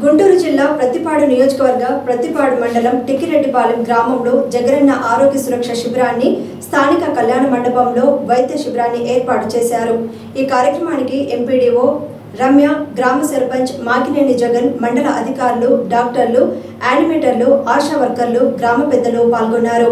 गुंटूर जिल्ला प्रतिपाड़ु न्योजकवर्ग प्रतिपाड़ु मंडलं टिक्कीरेड्डिपालें ग्रामंलो जगरन्ना आरोग्य सुरक्षा शिबिरान्नि स्थानिक कल्याण मंडपंलो वैद्य शिबिरान्नि एर्पाटु चेशारु। ई कार्यक्रमानिकि एमपीडीओ रम्य ग्राम सर्पंच माकिनेनी जगन मंडल अधिकारुलु डाक्टर्लु ऐनेटर् आशा वर्कर्लु ग्राम पेदलु पाल्गोनारु।